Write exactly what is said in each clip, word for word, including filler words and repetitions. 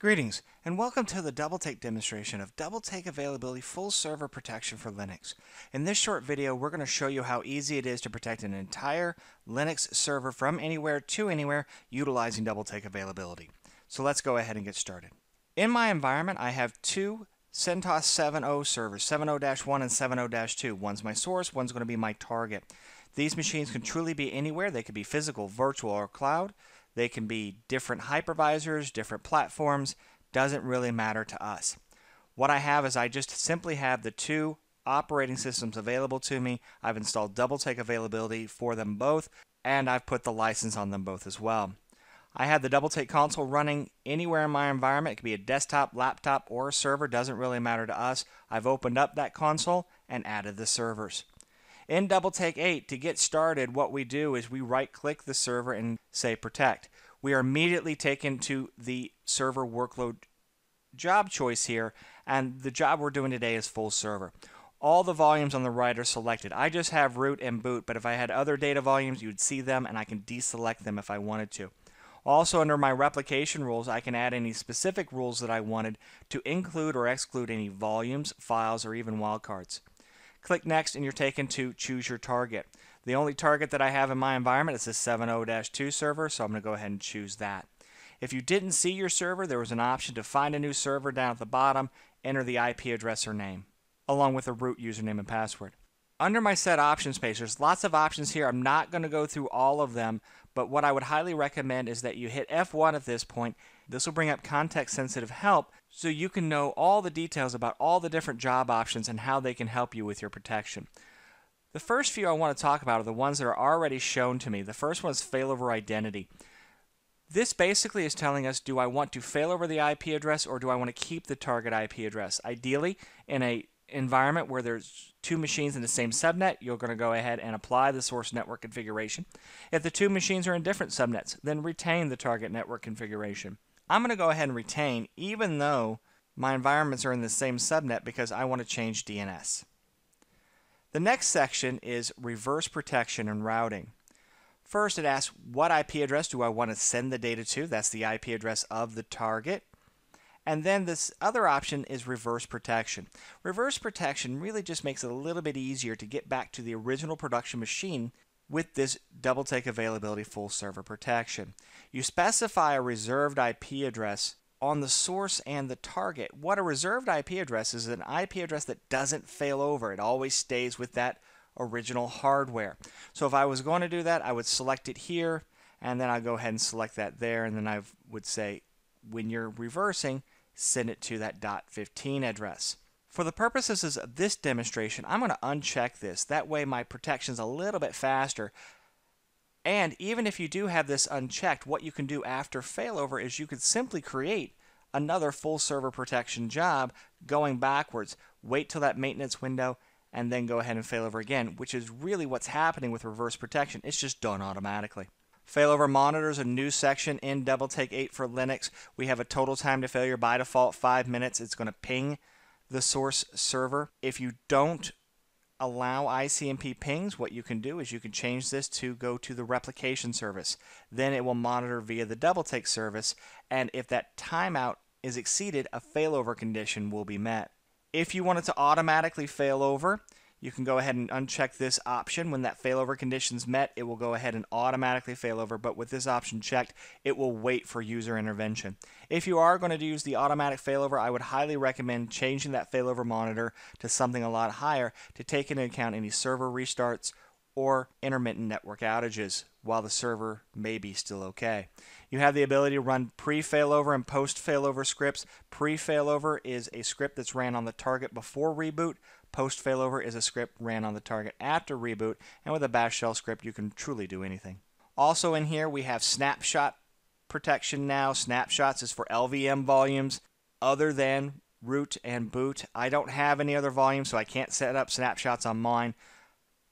Greetings and welcome to the DoubleTake demonstration of DoubleTake Availability Full Server Protection for Linux. In this short video, we're going to show you how easy it is to protect an entire Linux server from anywhere to anywhere utilizing DoubleTake Availability. So let's go ahead and get started. In my environment, I have two CentOS seven point oh servers, seven point oh dash one and seven point oh dash two. One's my source, one's going to be my target. These machines can truly be anywhere. They could be physical, virtual, or cloud. They can be different hypervisors, different platforms, doesn't really matter to us. What I have is I just simply have the two operating systems available to me. I've installed DoubleTake Availability for them both, and I've put the license on them both as well. I have the DoubleTake console running anywhere in my environment. It could be a desktop, laptop, or a server, doesn't really matter to us. I've opened up that console and added the servers. In DoubleTake eight, to get started, what we do is we right-click the server and say Protect. We are immediately taken to the server workload job choice here, and the job we're doing today is full server. All the volumes on the right are selected. I just have root and boot, but if I had other data volumes, you'd see them, and I can deselect them if I wanted to. Also, under my replication rules, I can add any specific rules that I wanted to include or exclude any volumes, files, or even wildcards. Click Next and you're taken to Choose Your Target. The only target that I have in my environment is the seven point oh dash two server, so I'm going to go ahead and choose that. If you didn't see your server, there was an option to find a new server down at the bottom, enter the I P address or name, along with a root username and password. Under my Set Options page, there's lots of options here. I'm not going to go through all of them, but what I would highly recommend is that you hit F one at this point. This will bring up context-sensitive help so you can know all the details about all the different job options and how they can help you with your protection. The first few I want to talk about are the ones that are already shown to me. The first one is failover identity. This basically is telling us, do I want to fail over the I P address or do I want to keep the target I P address? Ideally, in an environment where there's two machines in the same subnet, you're going to go ahead and apply the source network configuration. If the two machines are in different subnets, then retain the target network configuration. I'm going to go ahead and retain even though my environments are in the same subnet because I want to change D N S. The next section is reverse protection and routing. First, it asks what I P address do I want to send the data to? That's the I P address of the target. And then this other option is reverse protection. Reverse protection really just makes it a little bit easier to get back to the original production machine with this DoubleTake Availability Full Server Protection. You specify a reserved I P address on the source and the target. What a reserved I P address is an I P address that doesn't fail over. It always stays with that original hardware. So if I was going to do that, I would select it here, and then I'd go ahead and select that there, and then I would say, when you're reversing, send it to that dot fifteen address. For the purposes of this demonstration, I'm going to uncheck this. That way my protection's a little bit faster. And even if you do have this unchecked, what you can do after failover is you could simply create another full server protection job going backwards. Wait till that maintenance window and then go ahead and failover again, which is really what's happening with reverse protection. It's just done automatically. Failover monitors, a new section in DoubleTake eight for Linux. We have a total time to failure by default five minutes. It's going to ping the source server. If you don't allow I C M P pings, what you can do is you can change this to go to the replication service. Then it will monitor via the DoubleTake service, and if that timeout is exceeded, a failover condition will be met. If you want it to automatically fail over, you can go ahead and uncheck this option. When that failover condition is met, it will go ahead and automatically fail over, but with this option checked, it will wait for user intervention. If you are going to use the automatic failover, I would highly recommend changing that failover monitor to something a lot higher to take into account any server restarts or intermittent network outages while the server may be still okay. You have the ability to run pre-failover and post-failover scripts. Pre-failover is a script that's ran on the target before reboot. Post-failover is a script ran on the target after reboot, and with a bash shell script you can truly do anything. Also in here we have snapshot protection now. Snapshots is for L V M volumes other than root and boot. I don't have any other volumes, so I can't set up snapshots on mine.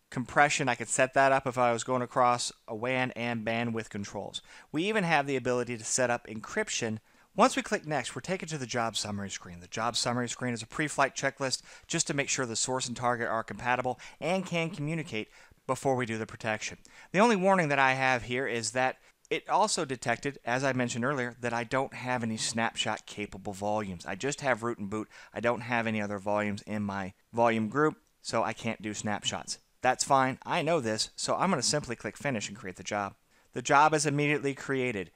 Compression, I could set that up if I was going across a W A N and bandwidth controls. We even have the ability to set up encryption. Once we click Next, we're taken to the job summary screen. The job summary screen is a pre-flight checklist just to make sure the source and target are compatible and can communicate before we do the protection. The only warning that I have here is that It also detected, as I mentioned earlier, that I don't have any snapshot capable volumes. I just have root and boot. I don't have any other volumes in my volume group, so I can't do snapshots. That's fine. I know this, so I'm going to simply click finish and create the job. The job is immediately created.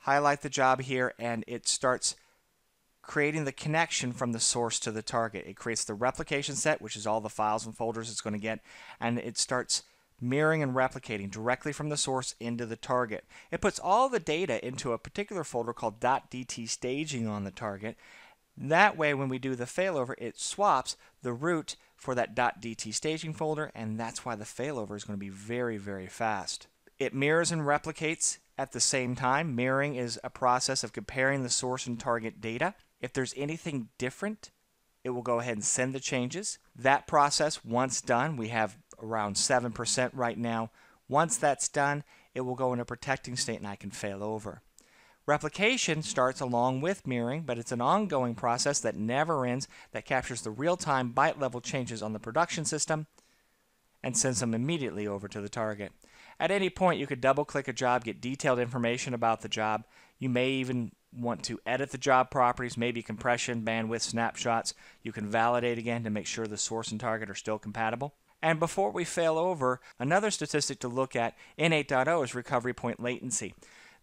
Highlight the job here, and it starts creating the connection from the source to the target. It creates the replication set, which is all the files and folders it's going to get, and it starts mirroring and replicating directly from the source into the target. It puts all the data into a particular folder called .dt staging on the target. That way, when we do the failover, it swaps the root for that .dt staging folder, and that's why the failover is going to be very, very fast. It mirrors and replicates at the same time. Mirroring is a process of comparing the source and target data. If there's anything different, it will go ahead and send the changes. That process, once done, we have around seven percent right now. Once that's done, it will go into protecting state and I can fail over. Replication starts along with mirroring, but it's an ongoing process that never ends, that captures the real-time byte level changes on the production system and sends them immediately over to the target. At any point, you could double-click a job, get detailed information about the job. You may even want to edit the job properties, maybe compression, bandwidth, snapshots. You can validate again to make sure the source and target are still compatible. And before we fail over, another statistic to look at in eight point oh is recovery point latency.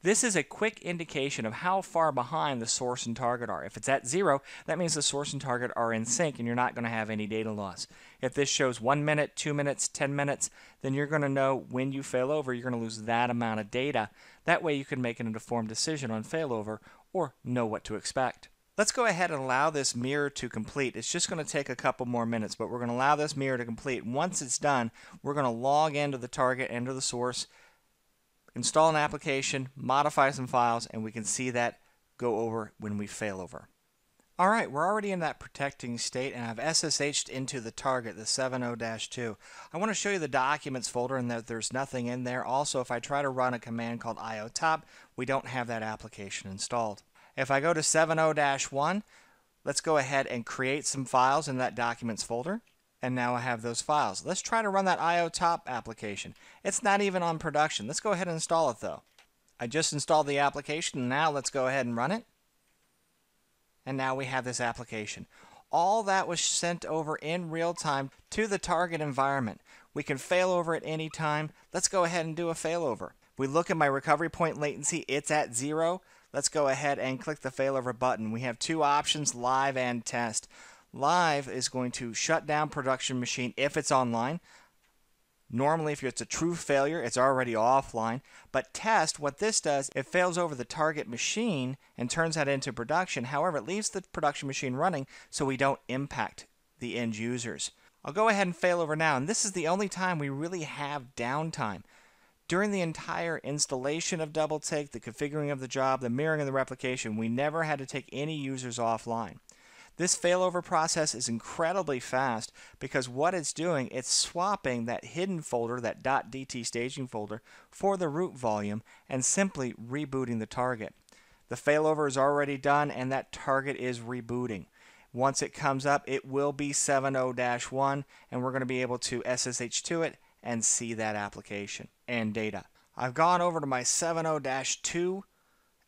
This is a quick indication of how far behind the source and target are. If it's at zero, that means the source and target are in sync and you're not going to have any data loss. If this shows one minute, two minutes, ten minutes, then you're going to know when you fail over, you're going to lose that amount of data. That way you can make an informed decision on failover or know what to expect. Let's go ahead and allow this mirror to complete. It's just going to take a couple more minutes, but we're going to allow this mirror to complete. Once it's done, we're going to log into the target, enter the source, install an application, modify some files, and we can see that go over when we fail over. All right, we're already in that protecting state, and I've S S H'd into the target, the seven oh dash two. I want to show you the documents folder and that there's nothing in there. Also, if I try to run a command called iotop, we don't have that application installed. If I go to seven oh dash one, let's go ahead and create some files in that documents folder. And now I have those files. Let's try to run that iotop application. It's not even on production. Let's go ahead and install it though. I just installed the application, and now let's go ahead and run it. And now we have this application. All that was sent over in real time to the target environment. We can fail over at any time. Let's go ahead and do a failover. We look at my recovery point latency, it's at zero. Let's go ahead and click the failover button. We have two options, live and test. Live is going to shut down production machine if it's online. Normally, if it's a true failure, it's already offline. But test, what this does, it fails over the target machine and turns that into production. However, it leaves the production machine running so we don't impact the end users. I'll go ahead and fail over now, and this is the only time we really have downtime. During the entire installation of DoubleTake, the configuring of the job, the mirroring and the replication, we never had to take any users offline. This failover process is incredibly fast because what it's doing, it's swapping that hidden folder, that .dt staging folder, for the root volume and simply rebooting the target. The failover is already done and that target is rebooting. Once it comes up, it will be seven oh dash one and we're going to be able to S S H to it and see that application and data. I've gone over to my seven oh dash two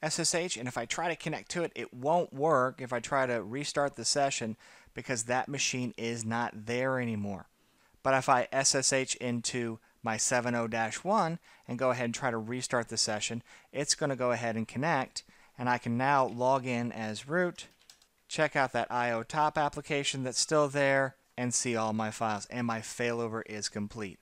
S S H, and if I try to connect to it, it won't work if I try to restart the session because that machine is not there anymore. But if I S S H into my seven oh dash one and go ahead and try to restart the session, it's going to go ahead and connect, and I can now log in as root, check out that iotop application that's still there, and see all my files, and my failover is complete.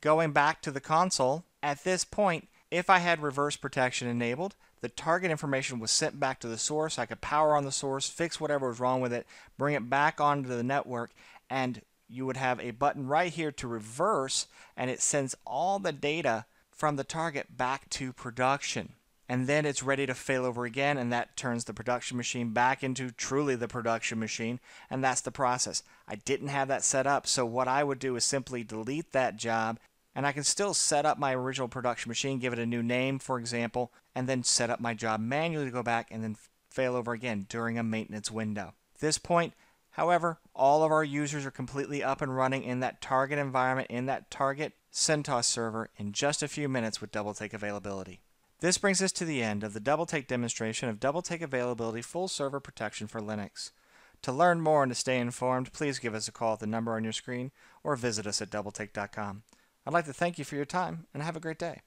Going back to the console, at this point, if I had reverse protection enabled, the target information was sent back to the source. I could power on the source, fix whatever was wrong with it, bring it back onto the network, and you would have a button right here to reverse, and it sends all the data from the target back to production. And then it's ready to fail over again, and that turns the production machine back into truly the production machine, and that's the process. I didn't have that set up, so what I would do is simply delete that job, and I can still set up my original production machine, give it a new name, for example, and then set up my job manually to go back and then fail over again during a maintenance window. At this point, however, all of our users are completely up and running in that target environment, in that target CentOS server in just a few minutes with DoubleTake Availability. This brings us to the end of the DoubleTake demonstration of DoubleTake Availability Full Server Protection for Linux. To learn more and to stay informed, please give us a call at the number on your screen or visit us at double take dot com. I'd like to thank you for your time and have a great day.